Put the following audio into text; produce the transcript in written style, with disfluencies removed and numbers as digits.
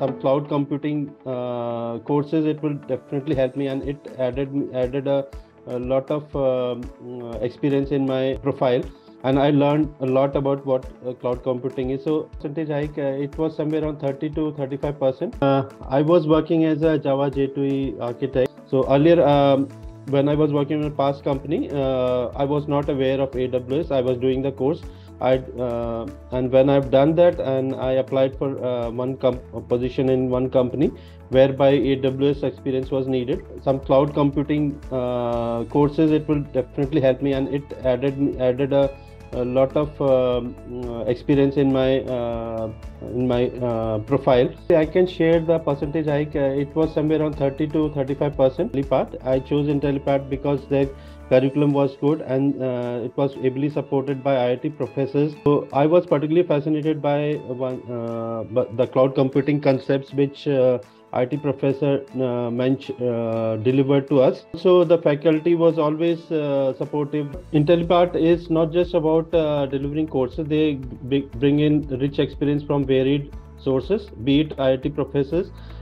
some cloud computing courses, it will definitely help me, and it added a lot of experience in my profile, and I learned a lot about what cloud computing is. So percentage hike, it was somewhere around 30 to 35%. I was working as a Java J2E architect. So earlier, when I was working in a past company, I was not aware of AWS. I was doing the course. And when I've done that, and I applied for one position in one company whereby AWS experience was needed. Some cloud computing courses, it will definitely help me, and it added a lot of experience in my profile. I can share the percentage hike. It was somewhere around 30 to 35%. Intellipaat. I chose Intellipaat because their curriculum was good, and it was ably supported by IIT professors. So I was particularly fascinated by the cloud computing concepts which IIT professor delivered to us. So the faculty was always supportive. Intellipaat is not just about delivering courses. They bring in rich experience from varied sources, be it IIT professors,